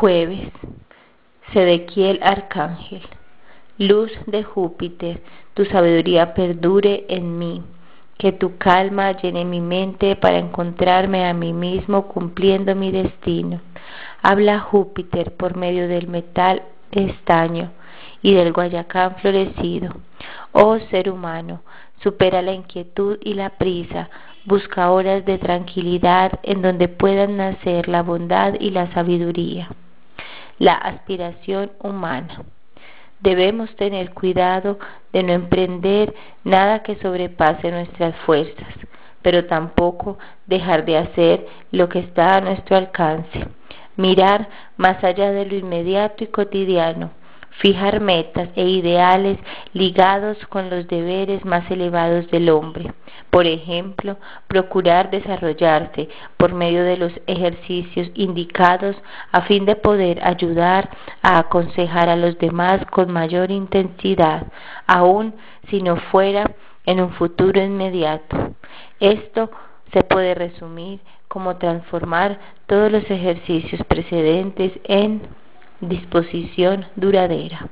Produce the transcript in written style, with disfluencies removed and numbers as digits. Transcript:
Jueves. Sedequiel Arcángel. Luz de Júpiter, tu sabiduría perdure en mí, que tu calma llene mi mente para encontrarme a mí mismo cumpliendo mi destino. Habla Júpiter por medio del metal estaño y del Guayacán florecido. Oh ser humano, supera la inquietud y la prisa, busca horas de tranquilidad en donde puedan nacer la bondad y la sabiduría. La aspiración humana. Debemos tener cuidado de no emprender nada que sobrepase nuestras fuerzas, pero tampoco dejar de hacer lo que está a nuestro alcance. Mirar más allá de lo inmediato y cotidiano, fijar metas e ideales ligados con los deberes más elevados del hombre. Por ejemplo, procurar desarrollarse por medio de los ejercicios indicados a fin de poder ayudar a aconsejar a los demás con mayor intensidad, aun si no fuera en un futuro inmediato. Esto se puede resumir como transformar todos los ejercicios precedentes en disposición duradera.